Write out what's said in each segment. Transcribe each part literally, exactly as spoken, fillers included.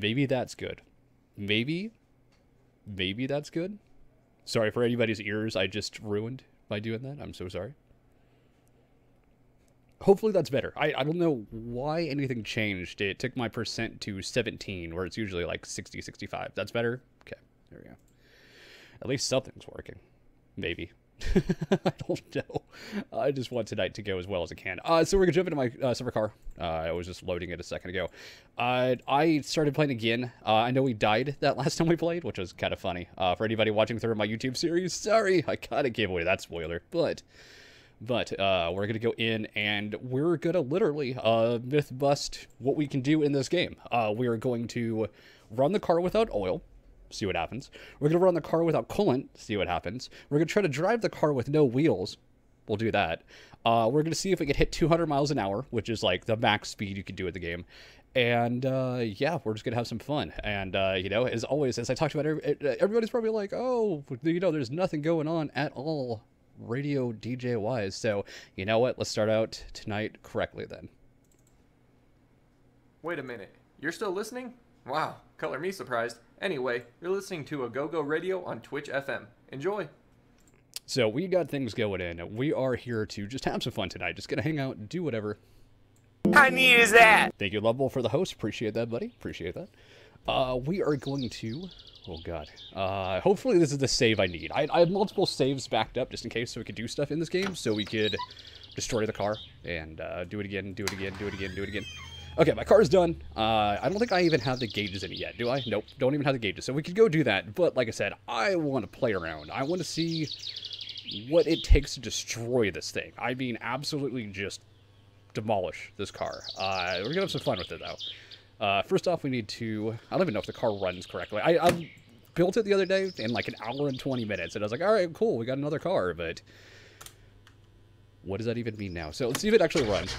Maybe that's good. Maybe, maybe that's good. Sorry for anybody's ears I just ruined by doing that. I'm so sorry. Hopefully that's better. I, I don't know why anything changed. It took my percent to seventeen, where it's usually like sixty, sixty-five. That's better? Okay, there we go. At least something's working. Maybe. I don't know. I just want tonight to go as well as I can. Uh, so we're going to jump into my uh, summer car. Uh, I was just loading it a second ago. Uh, I started playing again. Uh, I know we died that last time we played, which was kind of funny. Uh, for anybody watching through my YouTube series, sorry, I kind of gave away that spoiler. But but uh, we're going to go in and we're going to literally uh, myth bust what we can do in this game. Uh, we are going to run the car without oil. See what happens. We're going to run the car without coolant. See what happens. We're going to try to drive the car with no wheels. We'll do that. Uh, we're going to see if we can hit two hundred miles an hour, which is like the max speed you can do in the game. And uh, yeah, we're just going to have some fun. And, uh, you know, as always, as I talked about, everybody's probably like, oh, you know, there's nothing going on at all radio D J wise. So, you know what? Let's start out tonight correctly then. Wait a minute. You're still listening? Wow. Color me surprised. Anyway, you're listening to Agogo Radio on Twitch F M. Enjoy. So we got things going in. We are here to just have some fun tonight. Just gonna hang out and do whatever. How neat is that? Thank you, Lovable, for the host. Appreciate that, buddy. Appreciate that. Uh, we are going to... Oh, God. Uh, hopefully this is the save I need. I, I have multiple saves backed up just in case so we could do stuff in this game. So we could destroy the car and uh, do it again, do it again, do it again, do it again. Okay, my car's done. Uh, I don't think I even have the gauges in it yet, do I? Nope, don't even have the gauges. So we could go do that, but like I said, I want to play around. I want to see what it takes to destroy this thing. I mean, absolutely just demolish this car. Uh, we're going to have some fun with it, though. Uh, first off, we need to... I don't even know if the car runs correctly. I, I built it the other day in like an hour and twenty minutes, and I was like, all right, cool, we got another car, but... What does that even mean now? So let's see if it actually runs.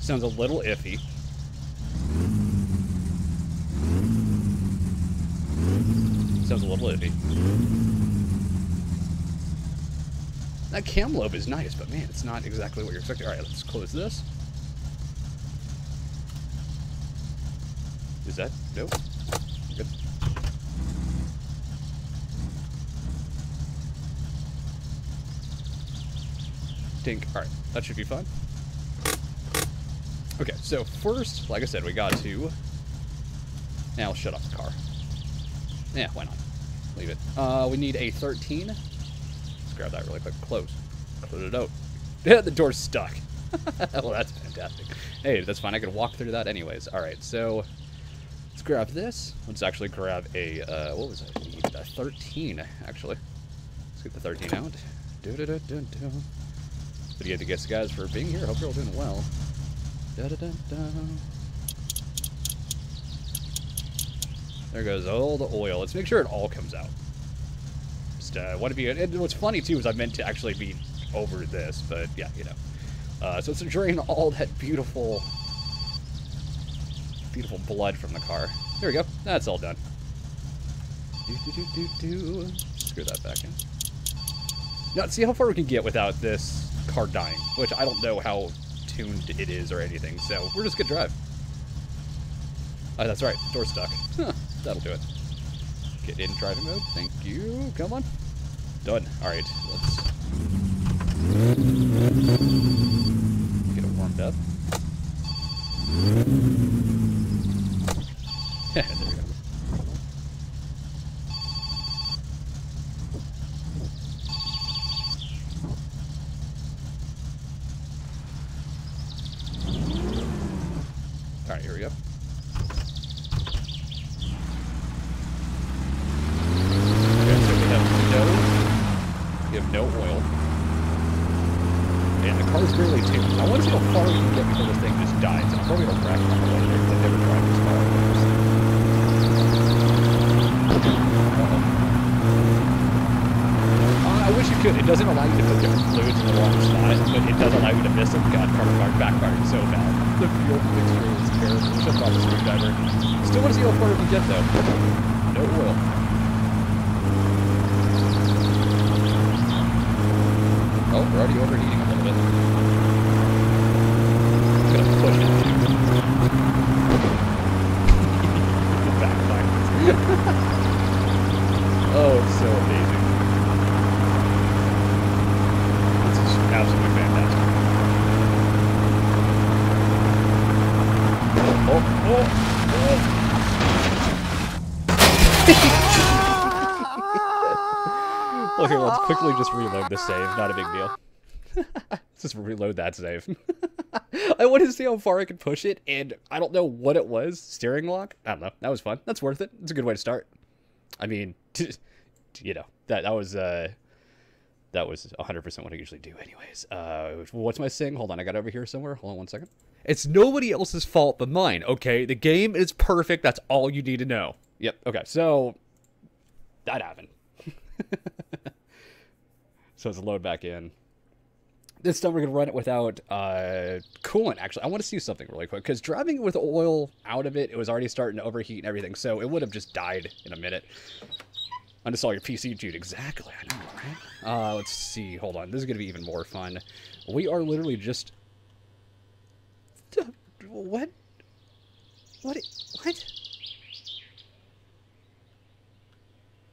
Sounds a little iffy. Sounds a little iffy. That cam lobe is nice, but man, it's not exactly what you're expecting. All right, let's close this. Is that? Nope. Good. Dink. All right, that should be fine. Okay, so first, like I said, we got to now shut off the car. Yeah, why not? Leave it. Uh, we need a thirteen. Let's grab that really quick. Close. Close it out. Yeah, the door's stuck. Well, that's fantastic. Hey, that's fine. I could walk through that anyways. All right, so let's grab this. Let's actually grab a, uh, what was I need? A thirteen, actually. Let's get the thirteen out. Do-do-do-do-do. But you have to guess, guys, for being here. Hope you're all doing well. Da, da, da, da. There goes all the oil. Let's make sure it all comes out. Just uh, want to be. And what's funny too is I meant to actually be over this, but yeah, you know. Uh, so it's enjoying all that beautiful, beautiful blood from the car. There we go. That's all done. Do, do, do, do, do. Screw that back in. Now see how far we can get without this car dying, which I don't know how tuned it is or anything, so we're just gonna drive. Oh, that's right, door's stuck. Huh, that'll do it. Get in driving mode, thank you, come on. Done, alright, let's get it warmed up. There we go. Alright, here we go. Okay, so we have no, we have no oil. And the car's barely tuned. I want to see how far we can get before this thing just dies. I'm probably going to crash on the way there because I never drive this far. Uh, I wish you could. It doesn't allow you to put different fluids in the wrong spot, but it does allow you to miss it. God, car car backfired so bad. The fuel mixture is terrible. Shut off the screwdriver. Still want to see how far we can get though. No oil. Oh, we're already overheating a little bit. quickly just reload this save. Not a big deal. Let's just reload that save. I wanted to see how far I could push it, and I don't know what it was. Steering lock? I don't know. That was fun. That's worth it. It's a good way to start. I mean, t t you know, that, that was... Uh, That was one hundred percent what I usually do anyways. Uh, what's my sing? Hold on, I got over here somewhere. Hold on one second. It's nobody else's fault but mine, okay? The game is perfect. That's all you need to know. Yep, okay, so that happened. So let's load back in. This time we're going to run it without uh, coolant, actually. I want to see something really quick, because driving it with oil out of it, it was already starting to overheat and everything, so it would have just died in a minute. I just saw your P C, dude. Exactly. I know, right? Uh, let's see. Hold on. This is going to be even more fun. We are literally just... What? What? What?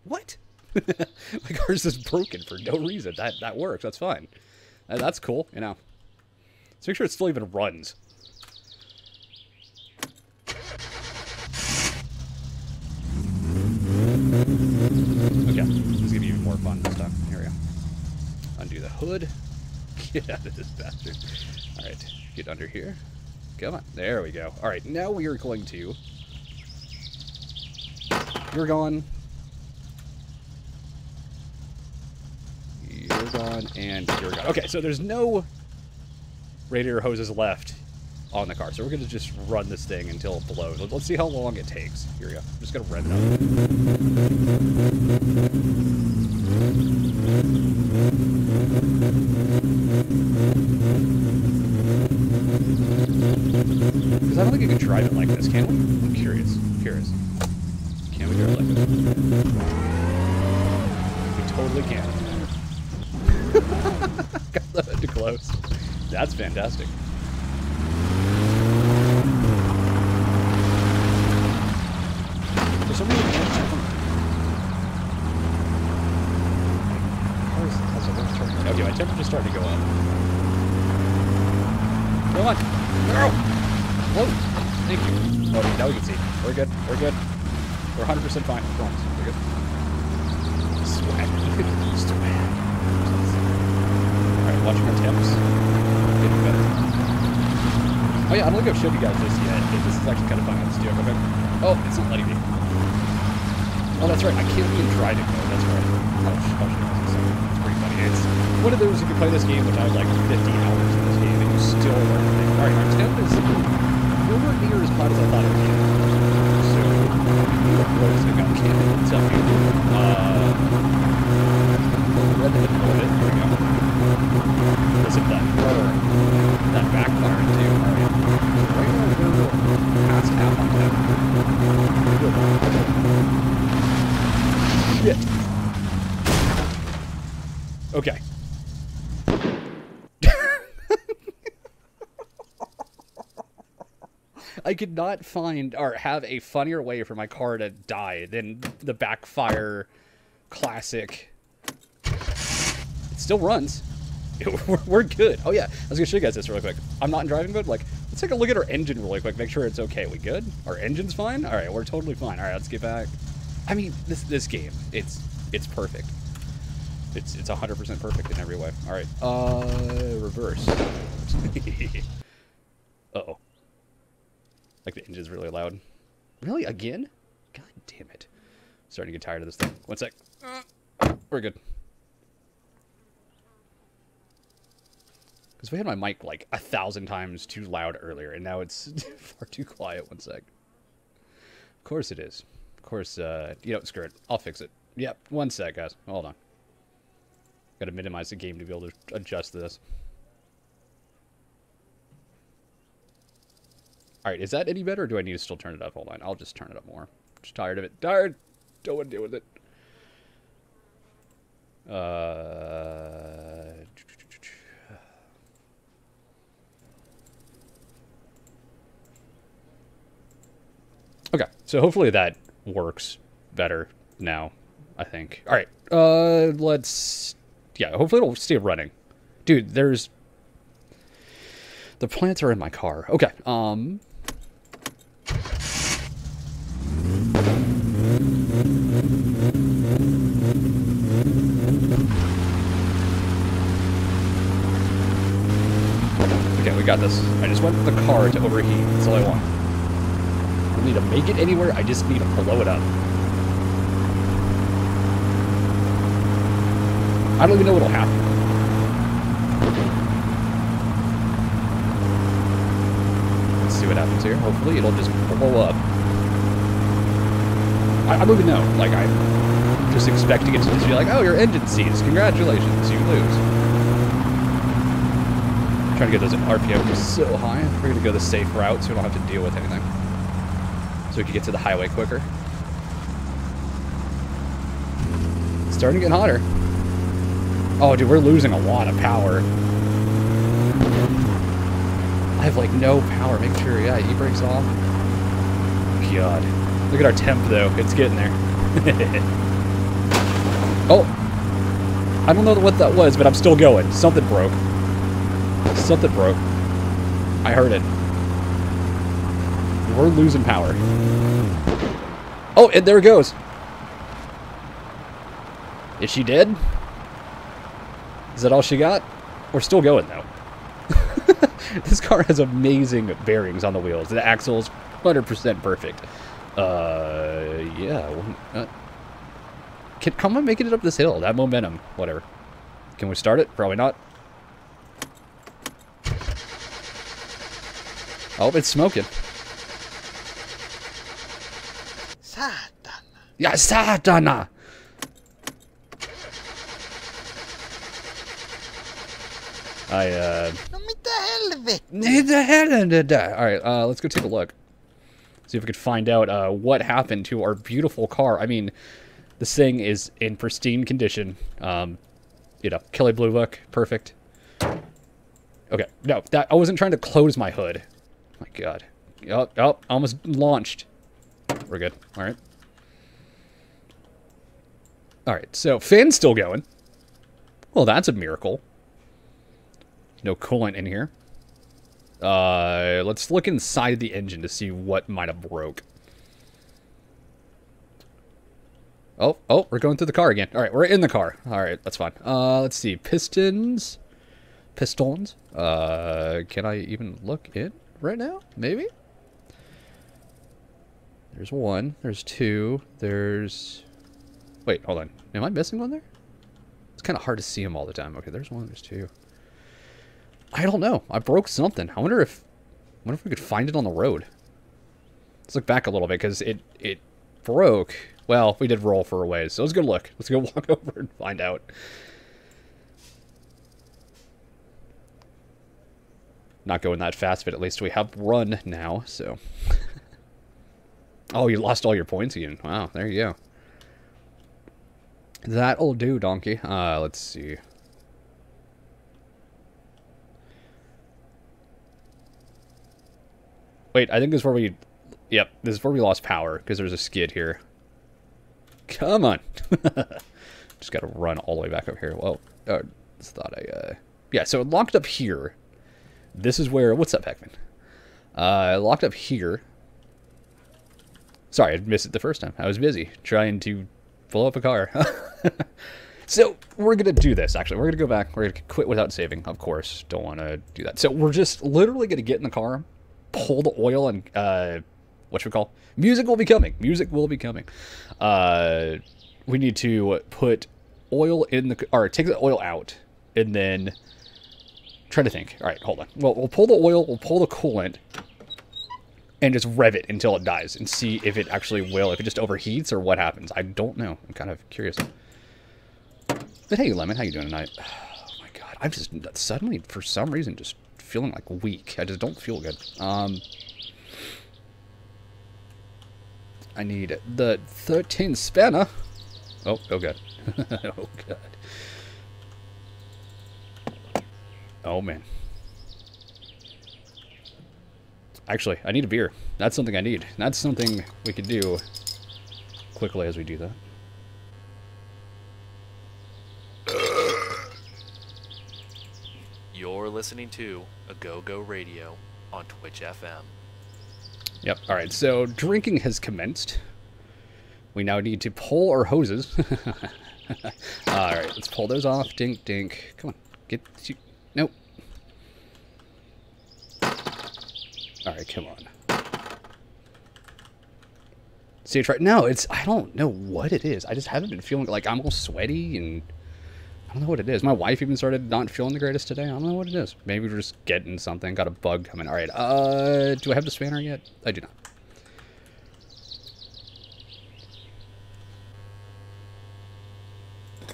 What? Like, ours is broken for no reason. That that works. That's fine. Uh, that's cool. You know. Let's make sure it still even runs. Okay, this is gonna be even more fun this time. Here we go. Undo the hood. Get out of this bastard. Alright, get under here. Come on. There we go. Alright, now we are going to... You're gone. You're gone, and you're gone. Okay, so there's no radiator hoses left on the car, so we're gonna just run this thing until it blows. Let's see how long it takes. Here we go. I'm just gonna rev it up. Because I don't think you can drive it like this, can we? I'm curious. I'm curious. Can we drive it like this? We totally can. Got the hood to close. That's fantastic. Okay, my temperature's starting to go up. Come on. Girl! Whoa! Thank you. Oh, now we can see. We're good. We're good. We're one hundred percent fine. I promise. We're good. Swag. Alright, watching our temps. Getting better. Oh yeah, I don't think I've showed you guys this yet. This is actually kind of fun. Let's do it. Okay. Oh, it's not letting me. Oh, that's right. I can't even drive it though. That's right. Oh, it's pretty funny. It's one of those you can play this game when I have like fifty hours in this game and you still learn things. Alright, our temp is nowhere near as hot as I thought it would be. So, I can't even tell you. Uh, red hood a little bit. There we go. Listen to that burn. That backfire too. Alright. Right now we're past half on temp. Shit. Okay. I could not find or have a funnier way for my car to die than the backfire classic. It still runs. It, we're good. Oh, yeah. I was going to show you guys this really quick. I'm not in driving mode. Like, let's take a look at our engine really quick. Make sure it's okay. We good? Our engine's fine? All right. We're totally fine. All right. Let's get back. I mean, this this game, it's it's perfect. It's it's one hundred percent perfect in every way. All right. Uh, reverse. Uh-oh. Like, the engine's really loud. Really? Again? God damn it. I'm starting to get tired of this thing. One sec. Uh, we're good. Because we had my mic, like, a thousand times too loud earlier, and now it's far too quiet. One sec. Of course it is. Of course, uh, you know, screw it. I'll fix it. Yep. One sec, guys. Hold on. Gotta minimize the game to be able to adjust this. Alright, is that any better or do I need to still turn it up? Hold on, I'll just turn it up more. I'm just tired of it. Tired! Don't want to deal with it. Uh... Okay, so hopefully that works better now, I think. Alright, uh, let's... Yeah, hopefully it'll stay running. Dude, there's... The plants are in my car. Okay, um... Okay, we got this. I just want the car to overheat. That's all I want. I don't need to make it anywhere. I just need to blow it up. I don't even know what'll happen. Let's see what happens here. Hopefully it'll just blow up. I, I don't even know. Like, I'm just expecting it to just be like, oh, your engine seized. Congratulations, you lose. I'm trying to get those R P Ms so high. We're gonna go the safe route so we don't have to deal with anything. So we can get to the highway quicker. It's starting to get hotter. Oh, dude, we're losing a lot of power. I have, like, no power. Make sure, yeah, e-brake's off. God. Look at our temp, though. It's getting there. Oh. I don't know what that was, but I'm still going. Something broke. Something broke. I heard it. We're losing power. Oh, and there it goes. Is she dead? Is that all she got? We're still going, though. This car has amazing bearings on the wheels. The axle's one hundred percent perfect. Uh, yeah. Uh, can, come on, making it up this hill. That momentum. Whatever. Can we start it? Probably not. Oh, it's smoking. Satana. Yeah, Satana. I, uh... Alright, uh, let's go take a look. See if we could find out uh, what happened to our beautiful car. I mean, this thing is in pristine condition. Um, you know, Kelly Blue Book, perfect. Okay, no, that I wasn't trying to close my hood. My God. Oh, oh, almost launched. We're good. Alright. Alright, so fan's still going. Well, that's a miracle. No coolant in here. Uh, let's look inside the engine to see what might have broke. Oh, oh, we're going through the car again. All right, we're in the car. All right, that's fine. Uh, let's see. Pistons. Pistons. Uh, can I even look in right now? Maybe? There's one. There's two. There's... Wait, hold on. Am I missing one there? It's kind of hard to see them all the time. Okay, there's one. There's two. I don't know. I broke something. I wonder if, I wonder if we could find it on the road. Let's look back a little bit because it it broke. Well, we did roll for a ways, so let's go look. Let's go walk over and find out. Not going that fast, but at least we have run now. So. Oh, you lost all your points again. Wow, there you go. That'll do, donkey. Uh, let's see. Wait, I think this is where we... Yep, this is where we lost power, because there's a skid here. Come on! Just gotta run all the way back up here. Well, I uh, just thought I... Uh... Yeah, so it locked up here. This is where... What's up, Heckman? Uh, it locked up here. Sorry, I missed it the first time. I was busy trying to blow up a car. So, we're gonna do this, actually. We're gonna go back. We're gonna quit without saving, of course. Don't want to do that. So, we're just literally gonna get in the car... Pull the oil and uh, what should we call? Music will be coming. Music will be coming. Uh, we need to put oil in the or take the oil out and then try to think. All right, hold on. Well, we'll pull the oil. We'll pull the coolant and just rev it until it dies and see if it actually will. If it just overheats or what happens. I don't know. I'm kind of curious. But hey, Lemon, how you doing tonight? Oh my God, I'm just suddenly for some reason just. Feeling like weak. I just don't feel good. Um, I need the thirteen spanner. Oh, oh God. Oh God. Oh man. Actually, I need a beer. That's something I need. That's something we could do quickly as we do that. You're listening to Agogo Radio on Twitch F M. Yep. All right. So drinking has commenced. We now need to pull our hoses. All right. Let's pull those off. Dink, dink. Come on. Get. Nope. All right, come on. See, try. No, it's, I don't know what it is. I just haven't been feeling, like, I'm all sweaty and I don't know what it is. My wife even started not feeling the greatest today. I don't know what it is. Maybe we're just getting something. Got a bug coming. All right. Uh, do I have the spanner yet? I do not.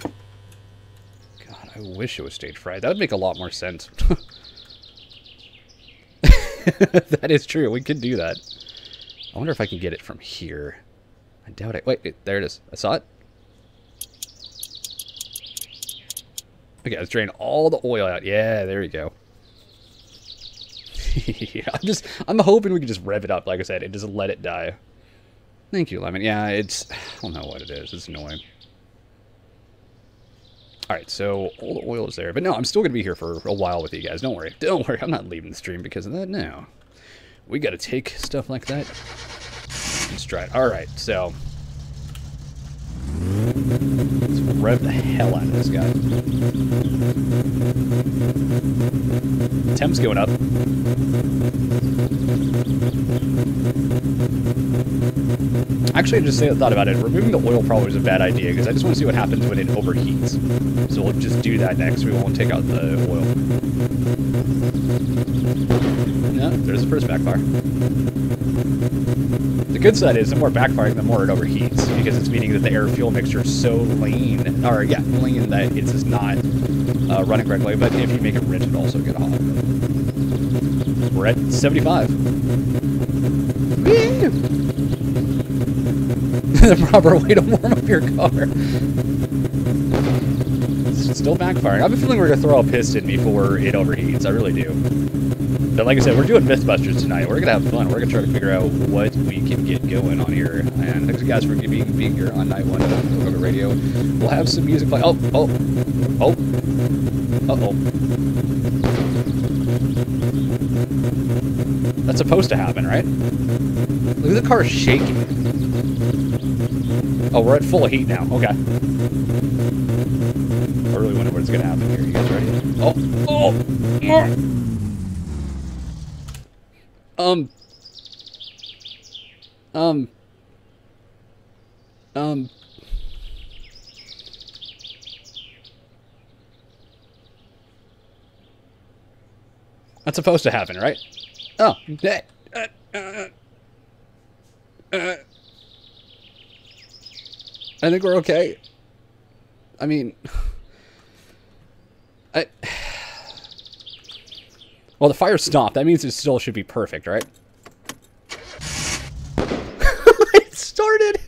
God, I wish it was stage fried. That would make a lot more sense. That is true. We could do that. I wonder if I can get it from here. I doubt it. Wait, it, there it is. I saw it. Okay, let's drain all the oil out. Yeah, there you go. Yeah, I'm just, I'm hoping we can just rev it up, like I said, and just let it die. Thank you, Lemon. Yeah, it's, I don't know what it is. It's annoying. All right, so all the oil is there. But no, I'm still going to be here for a while with you guys. Don't worry. Don't worry. I'm not leaving the stream because of that. No. We got to take stuff like that and stride. All right, so... let's rev the hell out of this guy. Temp's going up. Actually, I just thought about it. Removing the oil probably was a bad idea because I just want to see what happens when it overheats. So we'll just do that next. We won't take out the oil. No, there's the first backfire. The good side is the more backfiring, the more it overheats because it's meaning that the air-fuel mixture is so lean, or yeah, lean that it's just not uh, running correctly. But if you make it rich, it'll also get hot. We're at seventy-five. The proper way to warm up your car. It's still backfiring. I have a feeling we're gonna throw a piston before it overheats. I really do. But like I said, we're doing Mythbusters tonight. We're gonna have fun. We're gonna try to figure out what we can get going on here. And thanks guys for being being here on night one of Agogo Radio. We'll have some music play. Oh, oh, oh, uh oh. That's supposed to happen, right? Look at the car shaking. Oh, we're at full heat now. Okay. I really wonder what's gonna happen here. You guys ready? Oh, oh. oh. Um, um, um, that's supposed to happen, right? Oh, uh, uh, uh, I think we're okay. I mean, I... Well, the fire stopped. That means it still should be perfect, right? It started!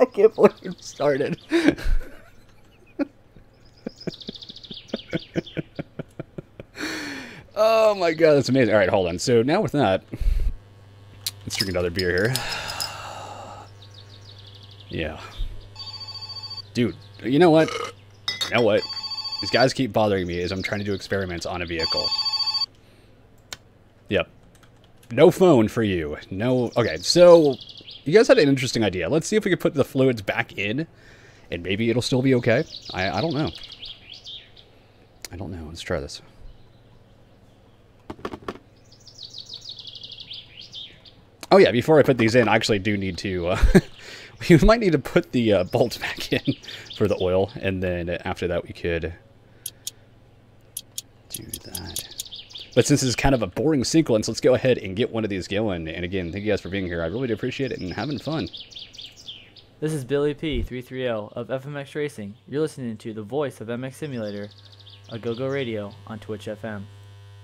I can't believe it started. Oh my god, that's amazing. Alright, hold on. So now with that, let's drink another beer here. Yeah. Dude, you know what? You know what? These guys keep bothering me as I'm trying to do experiments on a vehicle. Yep. No phone for you. No. Okay, so you guys had an interesting idea. Let's see if we could put the fluids back in and maybe it'll still be okay. I, I don't know. I don't know. Let's try this. Oh, yeah. Before I put these in, I actually do need to... Uh, we might need to put the uh, bolts back in for the oil. And then after that, we could... do that. But since this is kind of a boring sequence, let's go ahead and get one of these going. And again, thank you guys for being here. I really do appreciate it and having fun. This is Billy P three thirty of F M X Racing. You're listening to the voice of M X Simulator, Agogo Radio on Twitch F M.